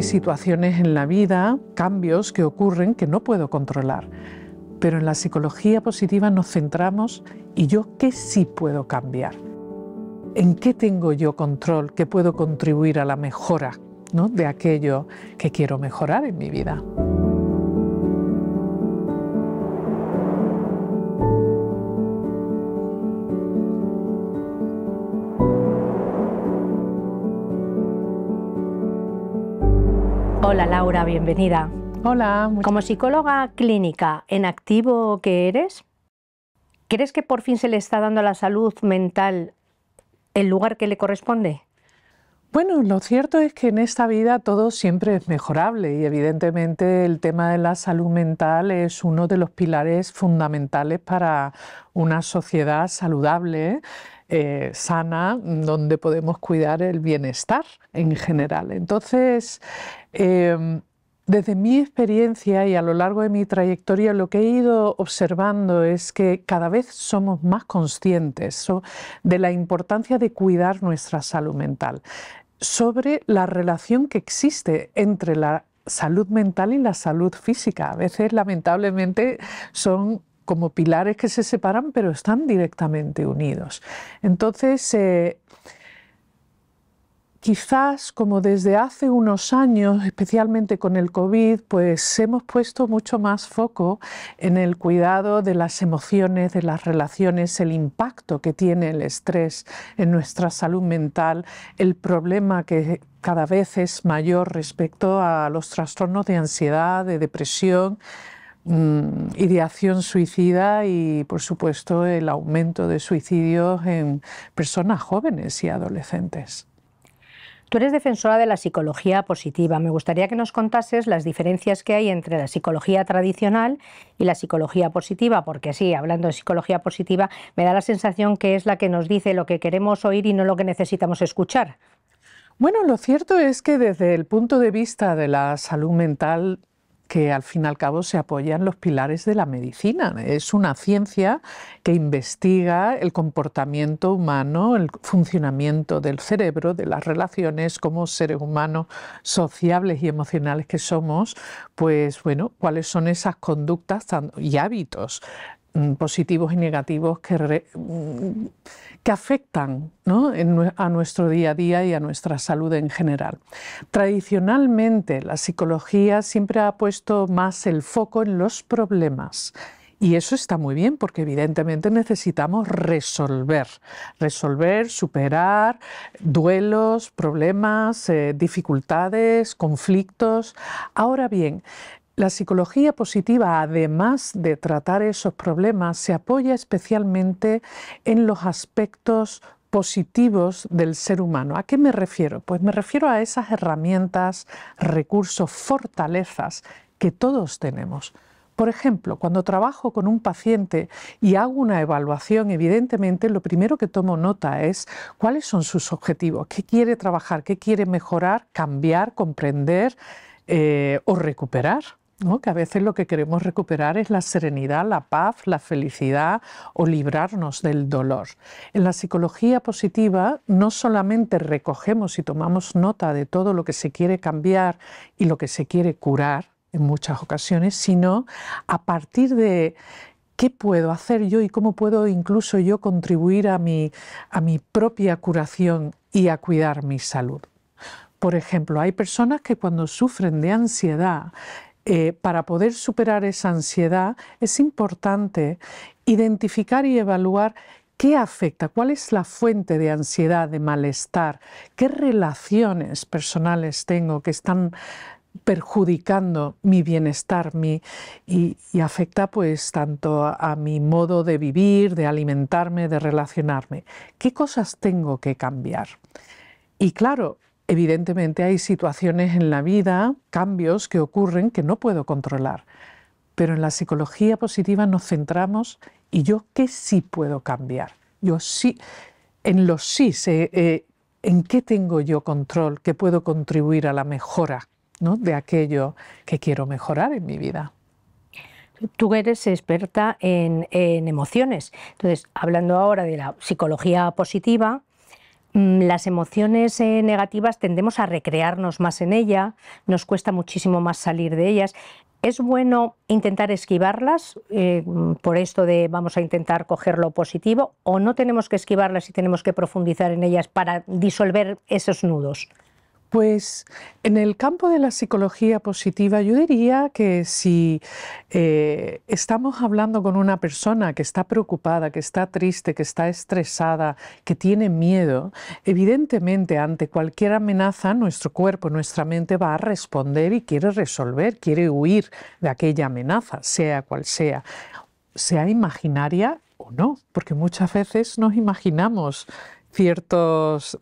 hay situaciones en la vida, cambios que ocurren que no puedo controlar, pero en la psicología positiva nos centramos y yo qué sí puedo cambiar, en qué tengo yo control, qué puedo contribuir a la mejora, ¿no?, de aquello que quiero mejorar en mi vida. Hola Laura, bienvenida. Hola. Como psicóloga clínica en activo que eres, ¿crees que por fin se le está dando a la salud mental el lugar que le corresponde? Bueno, lo cierto es que en esta vida todo siempre es mejorable y evidentemente el tema de la salud mental es uno de los pilares fundamentales para una sociedad saludable, sana, donde podemos cuidar el bienestar en general. Entonces, desde mi experiencia y a lo largo de mi trayectoria, lo que he ido observando es que cada vez somos más conscientes de la importancia de cuidar nuestra salud mental, sobre la relación que existe entre la salud mental y la salud física. A veces, lamentablemente, son como pilares que se separan, pero están directamente unidos. Entonces, quizás, como desde hace unos años, especialmente con el COVID, pues hemos puesto mucho más foco en el cuidado de las emociones, de las relaciones, el impacto que tiene el estrés en nuestra salud mental, el problema que cada vez es mayor respecto a los trastornos de ansiedad, de depresión, ideación suicida y, por supuesto, el aumento de suicidios en personas jóvenes y adolescentes. Tú eres defensora de la psicología positiva. Me gustaría que nos contases las diferencias que hay entre la psicología tradicional y la psicología positiva, porque así, hablando de psicología positiva, me da la sensación que es la que nos dice lo que queremos oír y no lo que necesitamos escuchar. Bueno, lo cierto es que desde el punto de vista de la salud mental, que al fin y al cabo se apoyan los pilares de la medicina. Es una ciencia que investiga el comportamiento humano, el funcionamiento del cerebro, de las relaciones como seres humanos sociables y emocionales que somos, pues bueno, cuáles son esas conductas y hábitos positivos y negativos que afectan, ¿no?, a nuestro día a día y a nuestra salud en general. Tradicionalmente, la psicología siempre ha puesto más el foco en los problemas. Y eso está muy bien porque evidentemente necesitamos resolver, superar duelos, problemas, dificultades, conflictos. Ahora bien, la psicología positiva, además de tratar esos problemas, se apoya especialmente en los aspectos positivos del ser humano. ¿A qué me refiero? Pues me refiero a esas herramientas, recursos, fortalezas que todos tenemos. Por ejemplo, cuando trabajo con un paciente y hago una evaluación, evidentemente lo primero que tomo nota es cuáles son sus objetivos, qué quiere trabajar, qué quiere mejorar, cambiar, comprender o recuperar, ¿no?, que a veces lo que queremos recuperar es la serenidad, la paz, la felicidad o librarnos del dolor. En la psicología positiva no solamente recogemos y tomamos nota de todo lo que se quiere cambiar y lo que se quiere curar en muchas ocasiones, sino a partir de qué puedo hacer yo y cómo puedo incluso yo contribuir a mi propia curación y a cuidar mi salud. Por ejemplo, hay personas que cuando sufren de ansiedad, para poder superar esa ansiedad es importante identificar y evaluar qué afecta, cuál es la fuente de ansiedad, de malestar, qué relaciones personales tengo que están perjudicando mi bienestar y afecta pues tanto a mi modo de vivir, de alimentarme, de relacionarme. ¿Qué cosas tengo que cambiar? Y claro, evidentemente hay situaciones en la vida, cambios que ocurren que no puedo controlar, pero en la psicología positiva nos centramos y yo qué sí puedo cambiar. Yo sí, en los sí, en qué tengo yo control, qué puedo contribuir a la mejora, ¿no?, de aquello que quiero mejorar en mi vida. Tú eres experta en emociones, entonces hablando ahora de la psicología positiva, las emociones negativas tendemos a recrearnos más en ella, nos cuesta muchísimo más salir de ellas. ¿Es bueno intentar esquivarlas por esto de vamos a intentar coger lo positivo, o no tenemos que esquivarlas y tenemos que profundizar en ellas para disolver esos nudos? Pues en el campo de la psicología positiva yo diría que si estamos hablando con una persona que está preocupada, que está triste, que está estresada, que tiene miedo, evidentemente ante cualquier amenaza nuestro cuerpo, nuestra mente va a responder y quiere resolver, quiere huir de aquella amenaza, sea cual sea, sea imaginaria o no, porque muchas veces nos imaginamos ciertas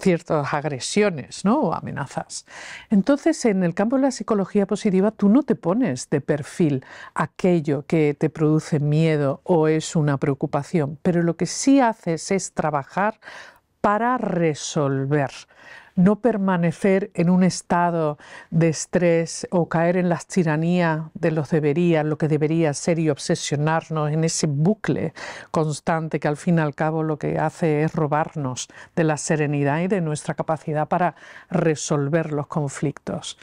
agresiones, ¿no?, o amenazas. Entonces, en el campo de la psicología positiva, tú no te pones de perfil aquello que te produce miedo o es una preocupación, pero lo que sí haces es trabajar para resolver, no permanecer en un estado de estrés o caer en las tiranías de los deberías, lo que debería ser, y obsesionarnos en ese bucle constante que al fin y al cabo lo que hace es robarnos de la serenidad y de nuestra capacidad para resolver los conflictos.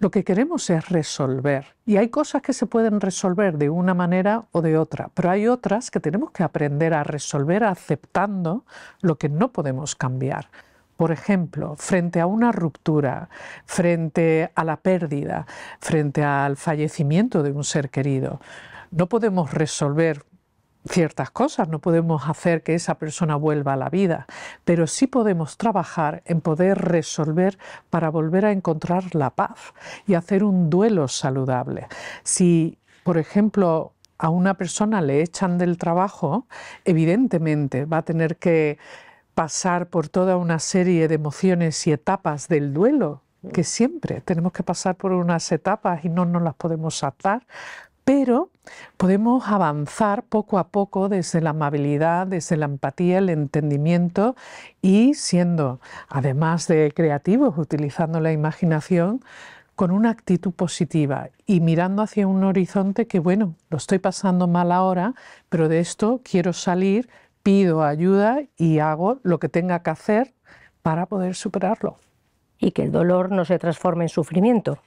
Lo que queremos es resolver, y hay cosas que se pueden resolver de una manera o de otra, pero hay otras que tenemos que aprender a resolver aceptando lo que no podemos cambiar. Por ejemplo, frente a una ruptura, frente a la pérdida, frente al fallecimiento de un ser querido, no podemos resolver ciertas cosas, no podemos hacer que esa persona vuelva a la vida, pero sí podemos trabajar en poder resolver para volver a encontrar la paz y hacer un duelo saludable. Si, por ejemplo, a una persona le echan del trabajo, evidentemente va a tener que pasar por toda una serie de emociones y etapas del duelo, que siempre tenemos que pasar por unas etapas y no nos las podemos saltar, pero podemos avanzar poco a poco desde la amabilidad, desde la empatía, el entendimiento, y siendo, además de creativos, utilizando la imaginación, con una actitud positiva y mirando hacia un horizonte que, bueno, lo estoy pasando mal ahora, pero de esto quiero salir, pido ayuda y hago lo que tenga que hacer para poder superarlo. Y que el dolor no se transforme en sufrimiento.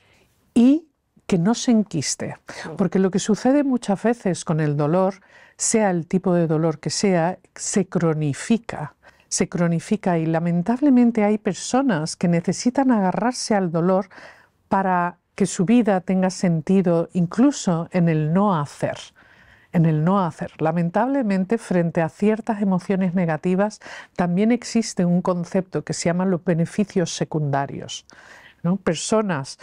Y que no se enquiste, porque lo que sucede muchas veces con el dolor, sea el tipo de dolor que sea, se cronifica, y lamentablemente hay personas que necesitan agarrarse al dolor para que su vida tenga sentido, incluso en el no hacer. Lamentablemente, frente a ciertas emociones negativas, también existe un concepto que se llama los beneficios secundarios, ¿no? Personas,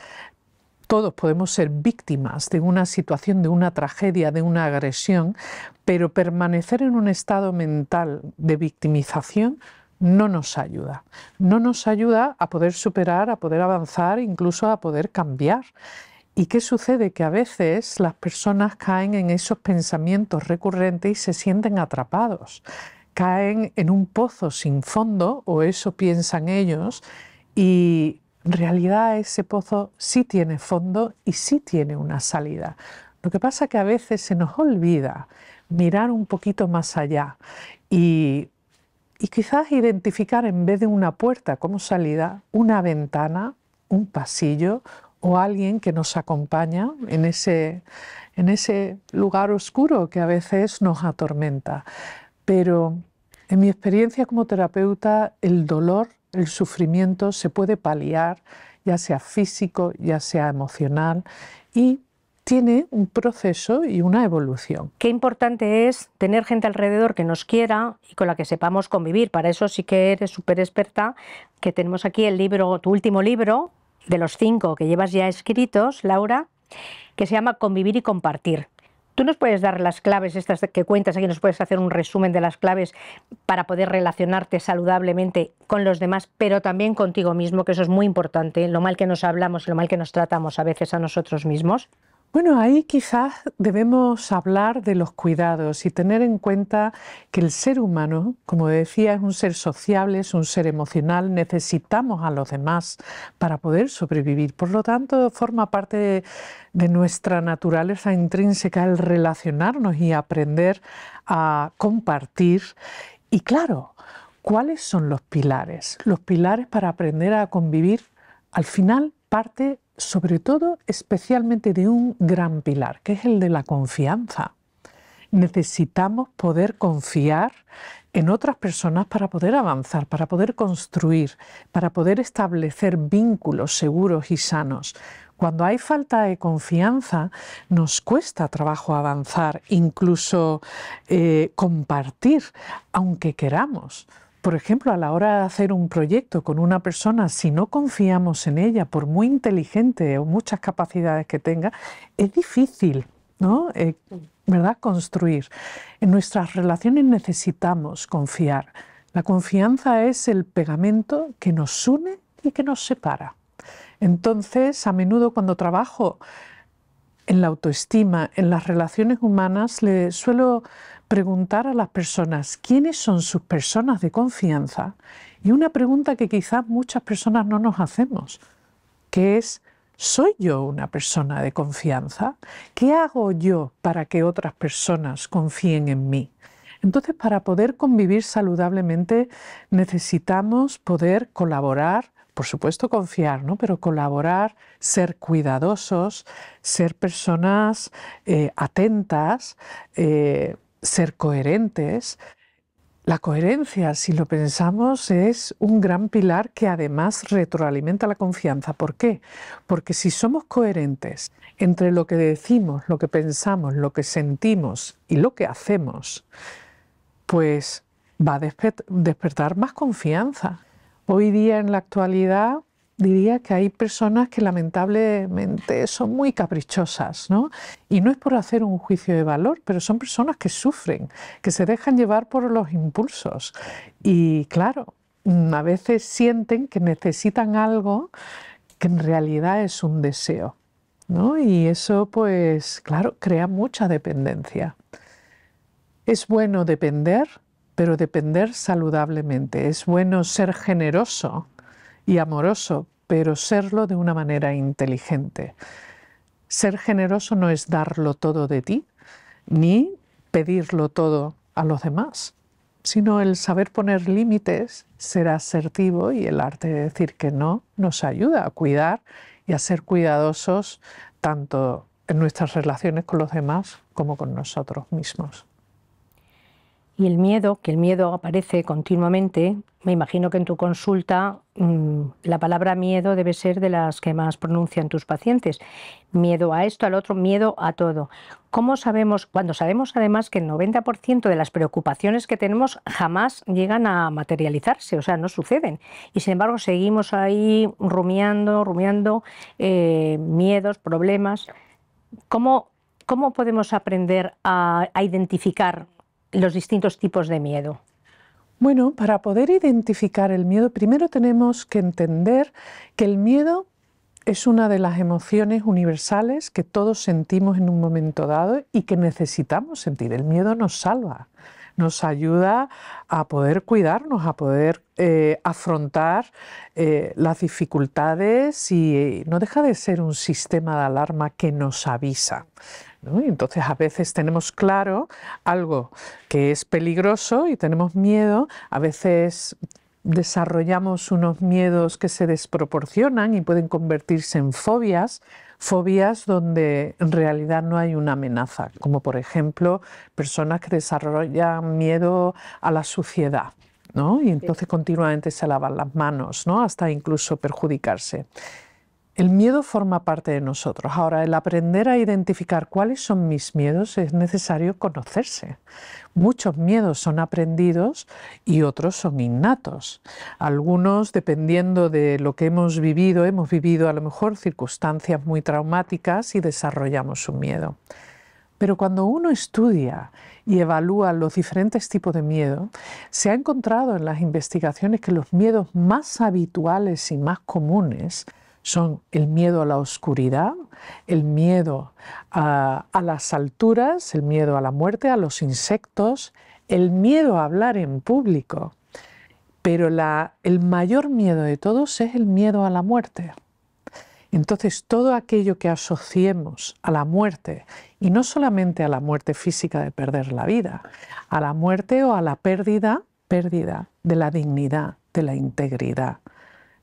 todos podemos ser víctimas de una situación, de una tragedia, de una agresión, pero permanecer en un estado mental de victimización no nos ayuda. No nos ayuda a poder superar, a poder avanzar, incluso a poder cambiar. ¿Y qué sucede? Que a veces las personas caen en esos pensamientos recurrentes y se sienten atrapados. Caen en un pozo sin fondo, o eso piensan ellos, y en realidad ese pozo sí tiene fondo y sí tiene una salida. Lo que pasa es que a veces se nos olvida mirar un poquito más allá y quizás identificar, en vez de una puerta como salida, una ventana, un pasillo, o alguien que nos acompaña en ese lugar oscuro que a veces nos atormenta. Pero en mi experiencia como terapeuta, el dolor, el sufrimiento se puede paliar, ya sea físico, ya sea emocional, y tiene un proceso y una evolución. Qué importante es tener gente alrededor que nos quiera y con la que sepamos convivir. Para eso sí que eres súper experta, que tenemos aquí el libro, tu último libro, de los 5 que llevas ya escritos, Laura, que se llama Convivir y Compartir. ¿Tú nos puedes dar las claves estas que cuentas aquí? ¿Nos puedes hacer un resumen de las claves para poder relacionarte saludablemente con los demás, pero también contigo mismo, que eso es muy importante, lo mal que nos hablamos y lo mal que nos tratamos a veces a nosotros mismos? Bueno, ahí quizás debemos hablar de los cuidados y tener en cuenta que el ser humano, como decía, es un ser sociable, es un ser emocional, necesitamos a los demás para poder sobrevivir. Por lo tanto, forma parte de nuestra naturaleza intrínseca el relacionarnos y aprender a compartir. Y claro, ¿Cuáles son los pilares? Los pilares para aprender a convivir, al final, parte sobre todo, especialmente de un gran pilar, que es el de la confianza. Necesitamos poder confiar en otras personas para poder avanzar, para poder construir, para poder establecer vínculos seguros y sanos. Cuando hay falta de confianza, nos cuesta trabajo avanzar, incluso compartir, aunque queramos. Por ejemplo, a la hora de hacer un proyecto con una persona, si no confiamos en ella, por muy inteligente o muchas capacidades que tenga, es difícil, ¿no? ¿Verdad? Construir. En nuestras relaciones necesitamos confiar. La confianza es el pegamento que nos une y que nos separa. Entonces, a menudo cuando trabajo en la autoestima, en las relaciones humanas, le suelo preguntar a las personas quiénes son sus personas de confianza, y una pregunta que quizás muchas personas no nos hacemos, que es: ¿soy yo una persona de confianza? ¿Qué hago yo para que otras personas confíen en mí? Entonces, para poder convivir saludablemente necesitamos poder colaborar, por supuesto confiar, ¿no? Pero colaborar, ser cuidadosos, ser personas atentas, ser coherentes. La coherencia, si lo pensamos, es un gran pilar que además retroalimenta la confianza. ¿Por qué? Porque si somos coherentes entre lo que decimos, lo que pensamos, lo que sentimos y lo que hacemos, pues va a despertar más confianza. Hoy día, en la actualidad, diría que hay personas que lamentablemente son muy caprichosas, ¿no? Y no es por hacer un juicio de valor, pero son personas que sufren, que se dejan llevar por los impulsos. Y claro, a veces sienten que necesitan algo que en realidad es un deseo, ¿no? Y eso, pues claro, crea mucha dependencia. Es bueno depender, pero depender saludablemente. Es bueno ser generoso y amoroso, pero serlo de una manera inteligente. Ser generoso no es darlo todo de ti, ni pedirlo todo a los demás, sino el saber poner límites, ser asertivo, y el arte de decir que no nos ayuda a cuidar y a ser cuidadosos tanto en nuestras relaciones con los demás como con nosotros mismos. Y el miedo, que el miedo aparece continuamente, me imagino que en tu consulta la palabra miedo debe ser de las que más pronuncian tus pacientes. Miedo a esto, al otro, miedo a todo. ¿Cómo sabemos, cuando sabemos además que el 90% de las preocupaciones que tenemos jamás llegan a materializarse, o sea, no suceden? Y sin embargo seguimos ahí rumiando, miedos, problemas. ¿Cómo podemos aprender a identificar los distintos tipos de miedo? Bueno, para poder identificar el miedo, primero tenemos que entender que el miedo es una de las emociones universales que todos sentimos en un momento dado y que necesitamos sentir. El miedo nos salva, nos ayuda a poder cuidarnos, a poder afrontar las dificultades, y no deja de ser un sistema de alarma que nos avisa, ¿no? Y entonces a veces tenemos claro algo que es peligroso y tenemos miedo, a veces desarrollamos unos miedos que se desproporcionan y pueden convertirse en fobias, fobias donde en realidad no hay una amenaza, como por ejemplo personas que desarrollan miedo a la suciedad, ¿no? Y entonces continuamente se lavan las manos, ¿no? Hasta incluso perjudicarse. El miedo forma parte de nosotros. Ahora, el aprender a identificar cuáles son mis miedos, es necesario conocerse. Muchos miedos son aprendidos y otros son innatos. Algunos, dependiendo de lo que hemos vivido a lo mejor circunstancias muy traumáticas y desarrollamos un miedo. Pero cuando uno estudia y evalúa los diferentes tipos de miedo, se ha encontrado en las investigaciones que los miedos más habituales y más comunes son el miedo a la oscuridad, el miedo a las alturas, el miedo a la muerte, a los insectos, el miedo a hablar en público. Pero el mayor miedo de todos es el miedo a la muerte. Entonces, todo aquello que asociemos a la muerte, y no solamente a la muerte física de perder la vida, a la muerte o a la pérdida pérdida de la dignidad, de la integridad,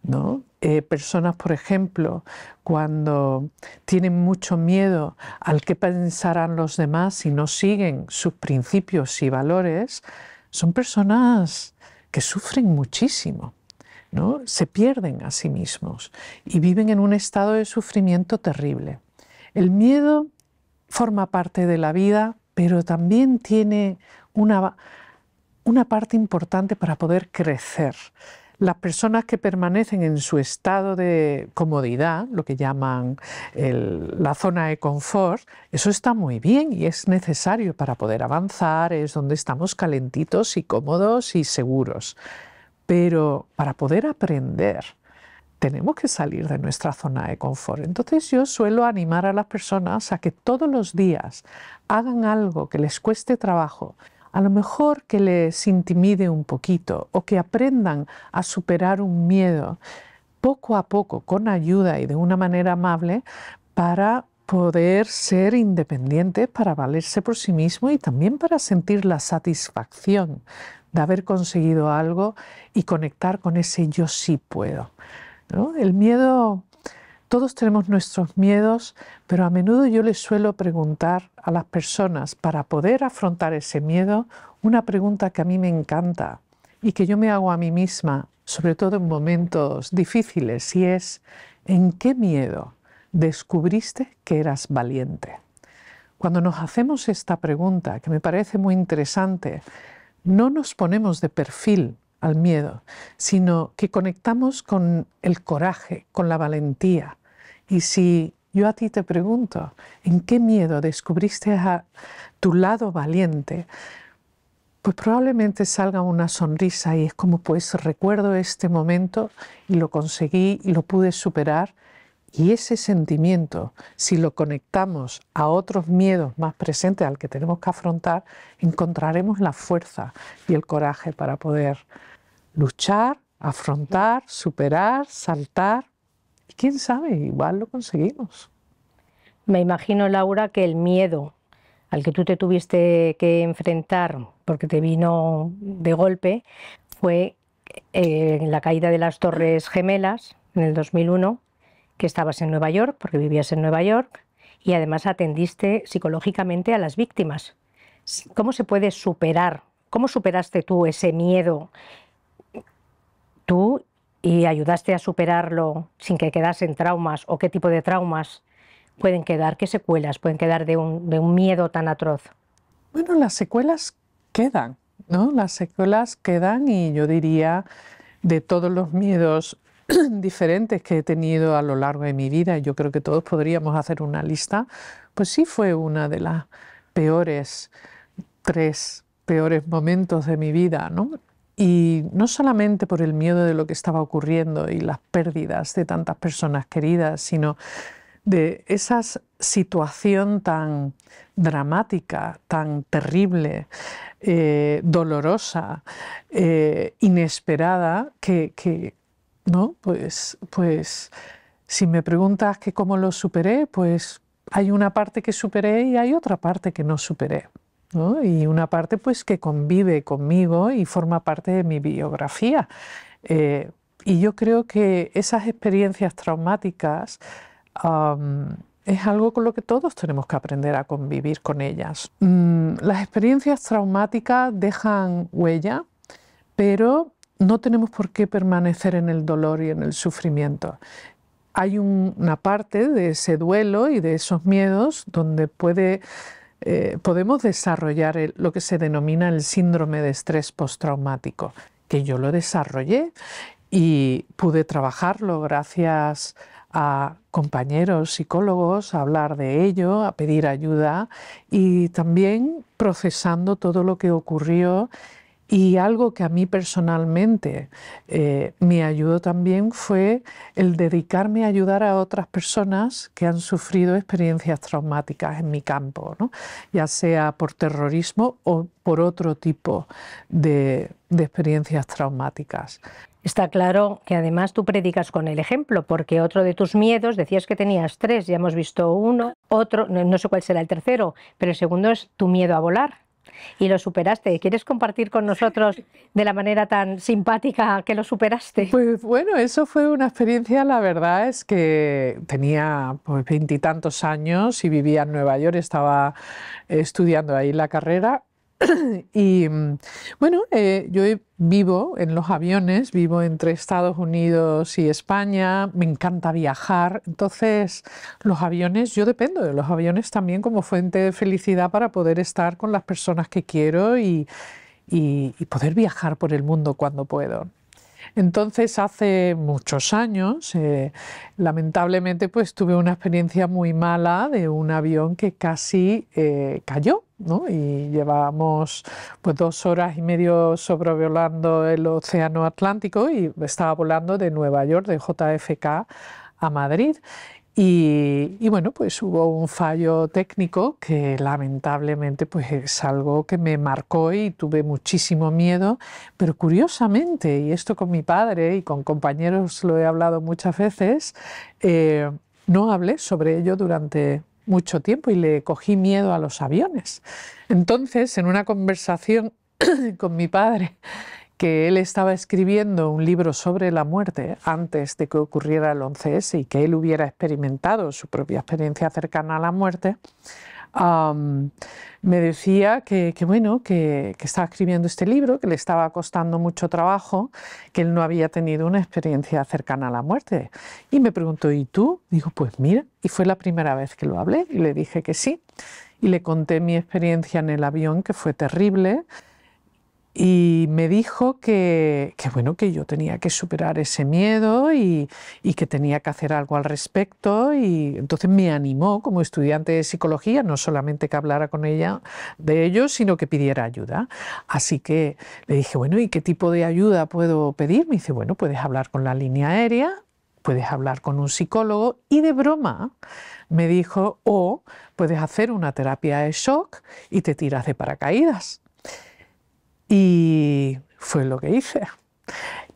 ¿no? Personas, por ejemplo, cuando tienen mucho miedo al que pensarán los demás y no siguen sus principios y valores, son personas que sufren muchísimo, ¿no? Se pierden a sí mismos y viven en un estado de sufrimiento terrible. El miedo forma parte de la vida, pero también tiene una parte importante para poder crecer. Las personas que permanecen en su estado de comodidad, lo que llaman la zona de confort, eso está muy bien y es necesario para poder avanzar, es donde estamos calentitos y cómodos y seguros. Pero para poder aprender, tenemos que salir de nuestra zona de confort. Entonces yo suelo animar a las personas a que todos los días hagan algo que les cueste trabajo, a lo mejor que les intimide un poquito o que aprendan a superar un miedo poco a poco, con ayuda y de una manera amable, para poder ser independientes, para valerse por sí mismos y también para sentir la satisfacción de haber conseguido algo y conectar con ese yo sí puedo, ¿no? El miedo, todos tenemos nuestros miedos, pero a menudo yo les suelo preguntar a las personas, para poder afrontar ese miedo, una pregunta que a mí me encanta y que yo me hago a mí misma, sobre todo en momentos difíciles, y es: ¿en qué miedo descubriste que eras valiente? Cuando nos hacemos esta pregunta, que me parece muy interesante, no nos ponemos de perfil al miedo, sino que conectamos con el coraje, con la valentía. Y si yo a ti te pregunto, ¿en qué miedo descubriste a tu lado valiente?, pues probablemente salga una sonrisa y es como, pues recuerdo este momento y lo conseguí y lo pude superar. Y ese sentimiento, si lo conectamos a otros miedos más presentes al que tenemos que afrontar, encontraremos la fuerza y el coraje para poder luchar, afrontar, superar, saltar. Y quién sabe, igual lo conseguimos. Me imagino, Laura, que el miedo al que tú te tuviste que enfrentar, porque te vino de golpe, fue la caída de las Torres Gemelas en el 2001, que estabas en Nueva York, porque vivías en Nueva York, y además atendiste psicológicamente a las víctimas. ¿Cómo se puede superar? ¿Cómo superaste tú ese miedo? ¿Tú y ayudaste a superarlo sin que quedasen traumas? ¿O qué tipo de traumas pueden quedar? ¿Qué secuelas pueden quedar de un miedo tan atroz? Bueno, las secuelas quedan, ¿no? Las secuelas quedan, y yo diría, de todos los miedos diferentes que he tenido a lo largo de mi vida, y yo creo que todos podríamos hacer una lista, pues sí fue una de las tres peores momentos de mi vida, ¿no? Y no solamente por el miedo de lo que estaba ocurriendo y las pérdidas de tantas personas queridas, sino de esa situación tan dramática, tan terrible, dolorosa, inesperada, que ¿no? Pues si me preguntas que cómo lo superé, pues hay una parte que superé y hay otra parte que no superé, ¿no? Y una parte, pues, que convive conmigo y forma parte de mi biografía. Y yo creo que esas experiencias traumáticas es algo con lo que todos tenemos que aprender a convivir con ellas. Las experiencias traumáticas dejan huella, pero no tenemos por qué permanecer en el dolor y en el sufrimiento. Hay una parte de ese duelo y de esos miedos donde podemos desarrollar lo que se denomina el síndrome de estrés postraumático, que yo lo desarrollé y pude trabajarlo gracias a compañeros psicólogos, a hablar de ello, a pedir ayuda y también procesando todo lo que ocurrió. Y algo que a mí personalmente me ayudó también fue el dedicarme a ayudar a otras personas que han sufrido experiencias traumáticas en mi campo, ¿no? Ya sea por terrorismo o por otro tipo de experiencias traumáticas. Está claro que además tú predicas con el ejemplo, porque otro de tus miedos, decías que tenías tres, ya hemos visto uno, otro, no sé cuál será el tercero, pero el segundo es tu miedo a volar. Y lo superaste. ¿Quieres compartir con nosotros de la manera tan simpática que lo superaste? Pues bueno, eso fue una experiencia, la verdad es que tenía pues 20 y tantos años y vivía en Nueva York, estaba estudiando ahí la carrera. Y bueno, yo vivo en los aviones, vivo entre Estados Unidos y España, me encanta viajar, entonces los aviones, yo dependo de los aviones también como fuente de felicidad para poder estar con las personas que quiero y poder viajar por el mundo cuando puedo. Entonces hace muchos años, lamentablemente, pues tuve una experiencia muy mala de un avión que casi cayó, ¿no? Y llevábamos pues 2 horas y media sobrevolando el océano Atlántico y estaba volando de Nueva York, de JFK a Madrid. Y bueno, pues hubo un fallo técnico que lamentablemente pues es algo que me marcó y tuve muchísimo miedo, pero curiosamente, y esto con mi padre y con compañeros lo he hablado muchas veces, no hablé sobre ello durante mucho tiempo y le cogí miedo a los aviones. Entonces, en una conversación con mi padre, que él estaba escribiendo un libro sobre la muerte antes de que ocurriera el 11S y que él hubiera experimentado su propia experiencia cercana a la muerte, me decía que estaba escribiendo este libro, que le estaba costando mucho trabajo, que él no había tenido una experiencia cercana a la muerte. Y me preguntó, ¿y tú? Digo, pues mira, y fue la primera vez que lo hablé y le dije que sí. Y le conté mi experiencia en el avión, que fue terrible. Y me dijo que yo tenía que superar ese miedo y que tenía que hacer algo al respecto. Y entonces me animó como estudiante de psicología, no solamente que hablara con ella de ello, sino que pidiera ayuda. Así que le dije, bueno, ¿y qué tipo de ayuda puedo pedir? Me dice, bueno, puedes hablar con la línea aérea, puedes hablar con un psicólogo. Y de broma me dijo, o puedes hacer una terapia de shock y te tiras de paracaídas. Y fue lo que hice.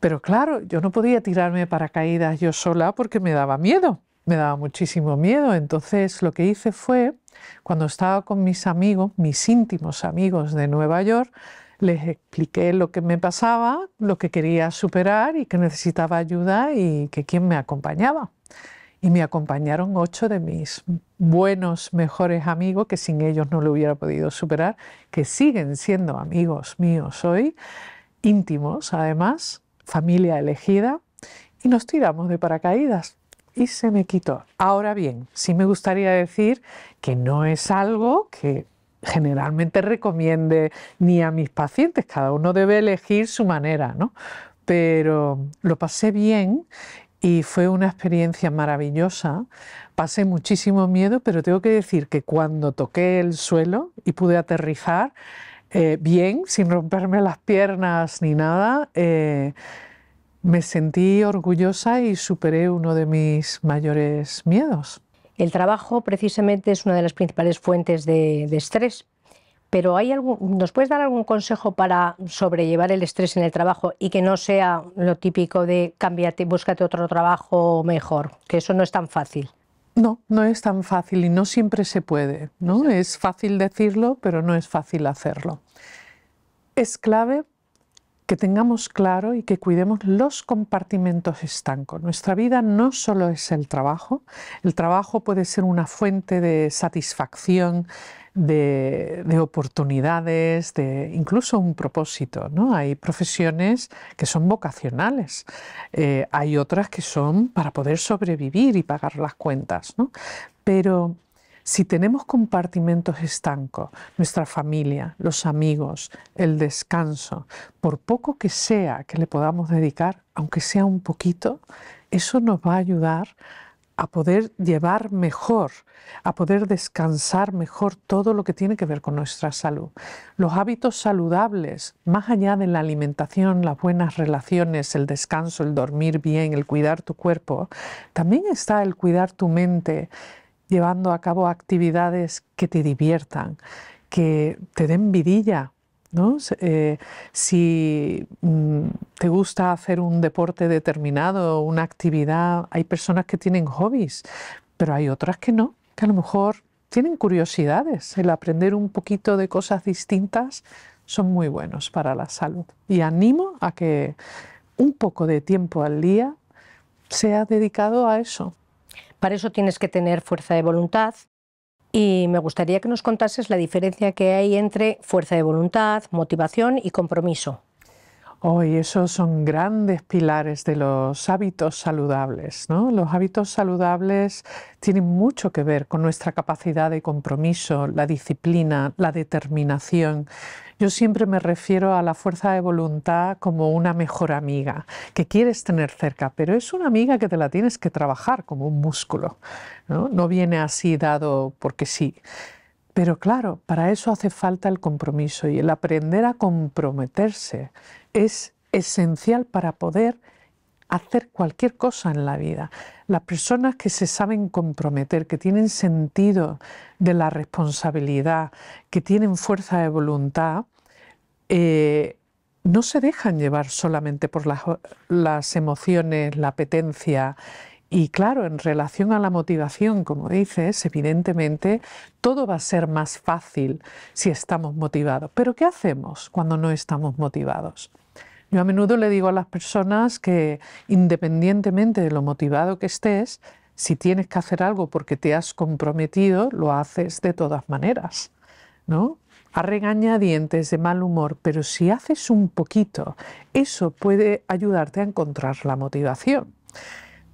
Pero claro, yo no podía tirarme de paracaídas yo sola porque me daba miedo, me daba muchísimo miedo. Entonces lo que hice fue, cuando estaba con mis amigos, mis íntimos amigos de Nueva York, les expliqué lo que me pasaba, lo que quería superar y que necesitaba ayuda y que quién me acompañaba. Y me acompañaron 8 de mis buenos, mejores amigos, que sin ellos no lo hubiera podido superar, que siguen siendo amigos míos hoy, íntimos además, familia elegida, y nos tiramos de paracaídas. Y se me quitó. Ahora bien, sí me gustaría decir que no es algo que generalmente recomiende ni a mis pacientes, cada uno debe elegir su manera, ¿no? Pero lo pasé bien. Y fue una experiencia maravillosa, pasé muchísimo miedo, pero tengo que decir que cuando toqué el suelo y pude aterrizar bien, sin romperme las piernas ni nada, me sentí orgullosa y superé uno de mis mayores miedos. El trabajo precisamente es una de las principales fuentes de estrés, pero ¿nos puedes dar algún consejo para sobrellevar el estrés en el trabajo y que no sea lo típico de cámbiate, búscate otro trabajo mejor? Que eso no es tan fácil. No, no es tan fácil y no siempre se puede, ¿no? Sí. Es fácil decirlo, pero no es fácil hacerlo. Es clave que tengamos claro y que cuidemos los compartimentos estancos. Nuestra vida no solo es el trabajo puede ser una fuente de satisfacción, de oportunidades, de incluso un propósito, ¿no? Hay profesiones que son vocacionales, hay otras que son para poder sobrevivir y pagar las cuentas, ¿no? Pero si tenemos compartimentos estancos, nuestra familia, los amigos, el descanso, por poco que sea que le podamos dedicar, aunque sea un poquito, eso nos va a ayudar a poder llevar mejor, a poder descansar mejor todo lo que tiene que ver con nuestra salud. Los hábitos saludables, más allá de la alimentación, las buenas relaciones, el descanso, el dormir bien, el cuidar tu cuerpo, también está el cuidar tu mente, llevando a cabo actividades que te diviertan, que te den vidilla, ¿no? Si te gusta hacer un deporte determinado, una actividad, hay personas que tienen hobbies, pero hay otras que no, que a lo mejor tienen curiosidades, el aprender un poquito de cosas distintas, son muy buenos para la salud. Y animo a que un poco de tiempo al día sea dedicado a eso. Para eso tienes que tener fuerza de voluntad. Y me gustaría que nos contases la diferencia que hay entre fuerza de voluntad, motivación y compromiso. Hoy esos son grandes pilares de los hábitos saludables, ¿no? Los hábitos saludables tienen mucho que ver con nuestra capacidad de compromiso, la disciplina, la determinación. Yo siempre me refiero a la fuerza de voluntad como una mejor amiga que quieres tener cerca, pero es una amiga que te la tienes que trabajar como un músculo, ¿no? No viene así dado porque sí. Pero claro, para eso hace falta el compromiso y el aprender a comprometerse es esencial para poder hacer cualquier cosa en la vida. Las personas que se saben comprometer, que tienen sentido de la responsabilidad, que tienen fuerza de voluntad, no se dejan llevar solamente por las emociones, la apetencia. Y claro, en relación a la motivación, como dices, evidentemente todo va a ser más fácil si estamos motivados. Pero ¿qué hacemos cuando no estamos motivados? Yo a menudo le digo a las personas que independientemente de lo motivado que estés, si tienes que hacer algo porque te has comprometido, lo haces de todas maneras, ¿no? A regañadientes, de mal humor, pero si haces un poquito, eso puede ayudarte a encontrar la motivación.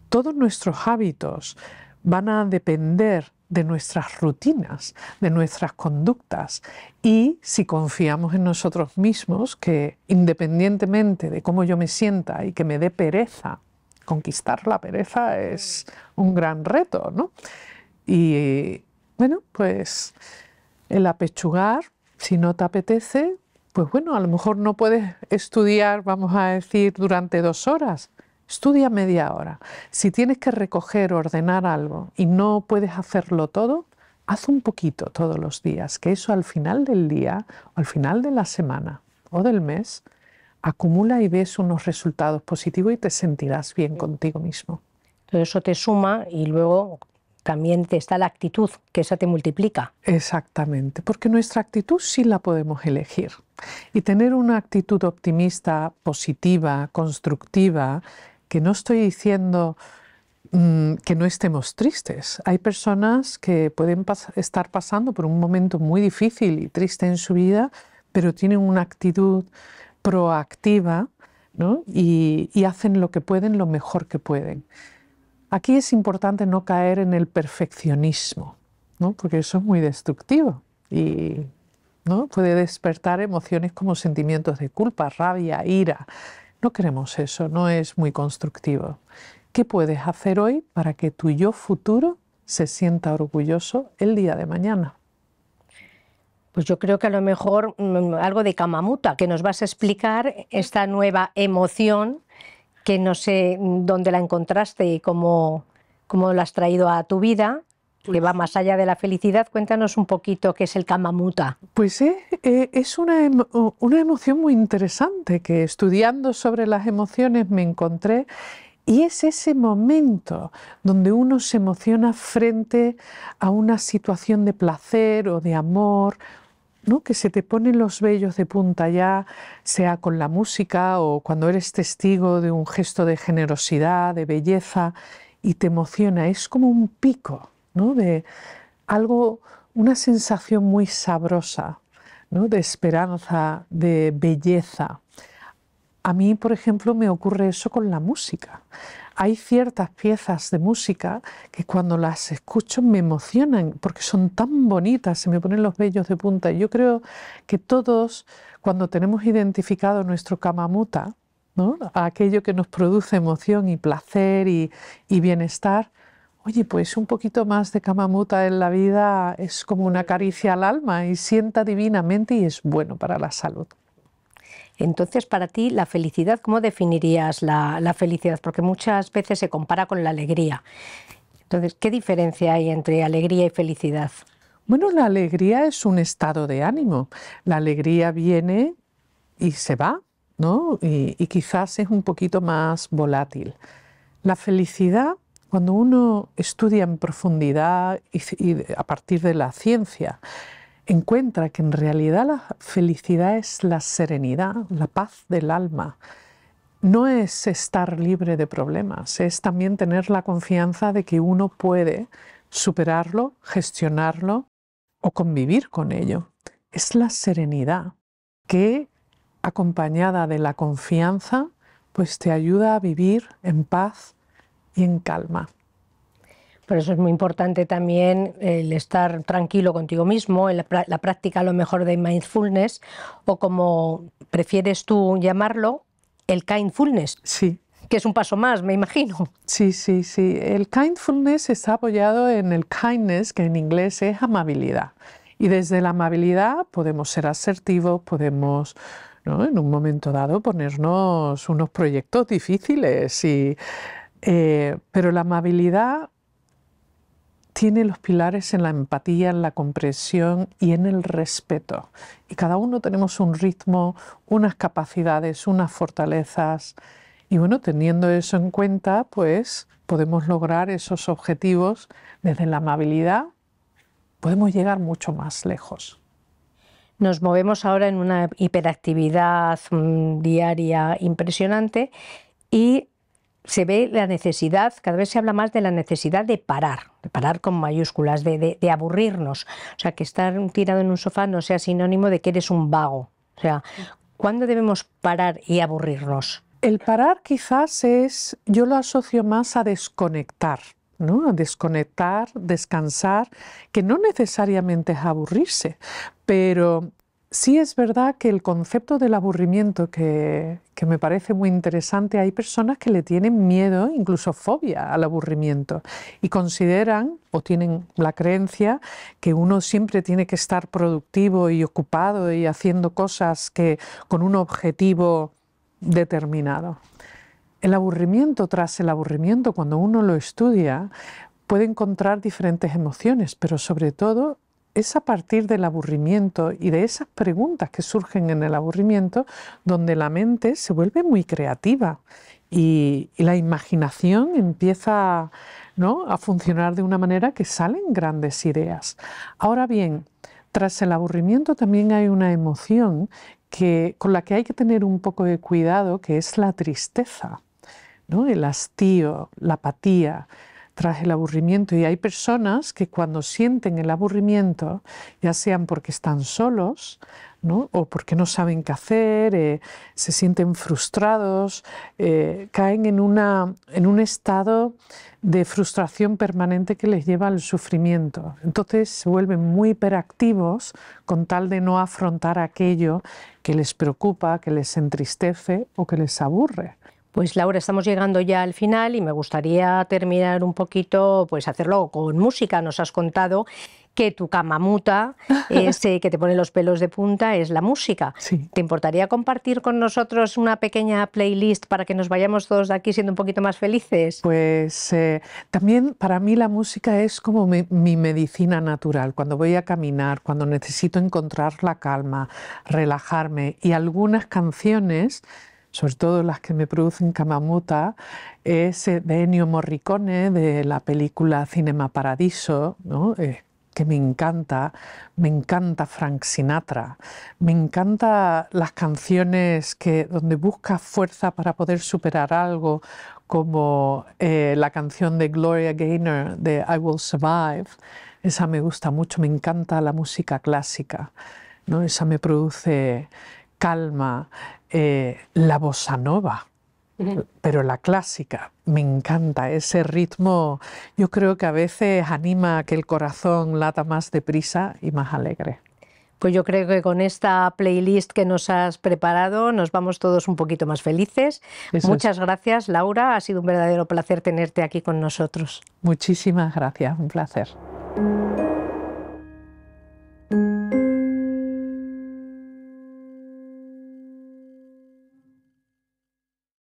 Todos nuestros hábitos van a depender de nuestras rutinas, de nuestras conductas. Y si confiamos en nosotros mismos, que independientemente de cómo yo me sienta y que me dé pereza, conquistar la pereza es un gran reto, ¿no? Y bueno, pues el apechugar, si no te apetece, pues bueno, a lo mejor no puedes estudiar, vamos a decir, durante 2 horas. Estudia media hora. Si tienes que recoger, ordenar algo y no puedes hacerlo todo, haz un poquito todos los días, que eso al final del día, o al final de la semana o del mes, acumula y ves unos resultados positivos y te sentirás bien contigo mismo. Todo eso te suma y luego también te está la actitud, que esa te multiplica. Exactamente, porque nuestra actitud sí la podemos elegir. Y tener una actitud optimista, positiva, constructiva, que no estoy diciendo que no estemos tristes. Hay personas que pueden estar pasando por un momento muy difícil y triste en su vida, pero tienen una actitud proactiva, ¿no? y hacen lo que pueden, lo mejor que pueden. Aquí es importante no caer en el perfeccionismo, ¿no? Porque eso es muy destructivo y, ¿no?, puede despertar emociones como sentimientos de culpa, rabia, ira. No queremos eso, no es muy constructivo. ¿Qué puedes hacer hoy para que tu yo futuro se sienta orgulloso el día de mañana? Pues yo creo que a lo mejor algo de Kamamuta, que nos vas a explicar esta nueva emoción, que no sé dónde la encontraste y cómo la has traído a tu vida, que va más allá de la felicidad. Cuéntanos un poquito qué es el Kamamuta. Pues es una emoción muy interesante que estudiando sobre las emociones me encontré, y es ese momento donde uno se emociona frente a una situación de placer o de amor, ¿no? Que se te ponen los vellos de punta ya, sea con la música o cuando eres testigo de un gesto de generosidad, de belleza, y te emociona. Es como un pico, ¿no?, de algo, una sensación muy sabrosa, ¿no?, de esperanza, de belleza. A mí, por ejemplo, me ocurre eso con la música. Hay ciertas piezas de música que cuando las escucho me emocionan porque son tan bonitas, se me ponen los vellos de punta. Yo creo que todos, cuando tenemos identificado nuestro Kamamuta, ¿no?, aquello que nos produce emoción y placer y bienestar, oye, pues un poquito más de Kamamuta en la vida es como una caricia al alma y sienta divinamente y es bueno para la salud. Entonces, para ti, la felicidad, ¿cómo definirías la felicidad? Porque muchas veces se compara con la alegría. Entonces, ¿qué diferencia hay entre alegría y felicidad? Bueno, la alegría es un estado de ánimo. La alegría viene y se va, ¿no? Y quizás es un poquito más volátil. La felicidad Cuando uno estudia en profundidad y a partir de la ciencia, encuentra que en realidad la felicidad es la serenidad, la paz del alma. No es estar libre de problemas, es también tener la confianza de que uno puede superarlo, gestionarlo o convivir con ello. Es la serenidad que, acompañada de la confianza, pues te ayuda a vivir en paz y en calma. Por eso es muy importante también el estar tranquilo contigo mismo, la práctica a lo mejor de mindfulness, o como prefieres tú llamarlo, el kindfulness. Sí. Que es un paso más, me imagino. Sí, sí, sí. El kindfulness está apoyado en el kindness, que en inglés es amabilidad. Y desde la amabilidad podemos ser asertivos, podemos, ¿no?, en un momento dado ponernos unos proyectos difíciles. Pero la amabilidad tiene los pilares en la empatía, en la comprensión y en el respeto. Y cada uno tenemos un ritmo, unas capacidades, unas fortalezas. Y bueno, teniendo eso en cuenta, pues podemos lograr esos objetivos desde la amabilidad. Podemos llegar mucho más lejos. Nos movemos ahora en una hiperactividad diaria impresionante y se ve la necesidad, cada vez se habla más de la necesidad de parar con mayúsculas, de aburrirnos. O sea, que estar tirado en un sofá no sea sinónimo de que eres un vago. O sea, ¿cuándo debemos parar y aburrirnos? El parar quizás es, yo lo asocio más a desconectar, ¿no? A desconectar, descansar, que no necesariamente es aburrirse, pero sí es verdad que el concepto del aburrimiento, que me parece muy interesante, hay personas que le tienen miedo, incluso fobia al aburrimiento, y consideran o tienen la creencia que uno siempre tiene que estar productivo y ocupado y haciendo cosas que, con un objetivo determinado. El aburrimiento, tras el aburrimiento, cuando uno lo estudia, puede encontrar diferentes emociones, pero sobre todo es a partir del aburrimiento y de esas preguntas que surgen en el aburrimiento donde la mente se vuelve muy creativa y la imaginación empieza, ¿no?, a funcionar de una manera que salen grandes ideas. Ahora bien, tras el aburrimiento también hay una emoción con la que hay que tener un poco de cuidado, que es la tristeza, ¿no?, el hastío, la apatía tras el aburrimiento. Y hay personas que cuando sienten el aburrimiento, ya sean porque están solos, ¿no?, o porque no saben qué hacer, se sienten frustrados, caen en un estado de frustración permanente que les lleva al sufrimiento. Entonces se vuelven muy hiperactivos con tal de no afrontar aquello que les preocupa, que les entristece o que les aburre. Pues Laura, estamos llegando ya al final y me gustaría terminar un poquito, pues hacerlo con música. Nos has contado que tu kamamuta, ese que te pone los pelos de punta, es la música. Sí. ¿Te importaría compartir con nosotros una pequeña playlist para que nos vayamos todos de aquí siendo un poquito más felices? Pues también para mí la música es como mi medicina natural. Cuando voy a caminar, cuando necesito encontrar la calma, relajarme, y algunas canciones, sobre todo las que me producen kamamuta, es de Ennio Morricone, de la película Cinema Paradiso, ¿no?, que me encanta Frank Sinatra, me encantan las canciones donde busca fuerza para poder superar algo, como la canción de Gloria Gaynor de I Will Survive. Esa me gusta mucho, me encanta la música clásica, ¿no?, esa me produce calma. La bossa nova, pero la clásica, me encanta ese ritmo. Yo creo que a veces anima a que el corazón lata más deprisa y más alegre. Pues yo creo que con esta playlist que nos has preparado nos vamos todos un poquito más felices. Muchas gracias, Laura. Ha sido un verdadero placer tenerte aquí con nosotros. Muchísimas gracias, un placer.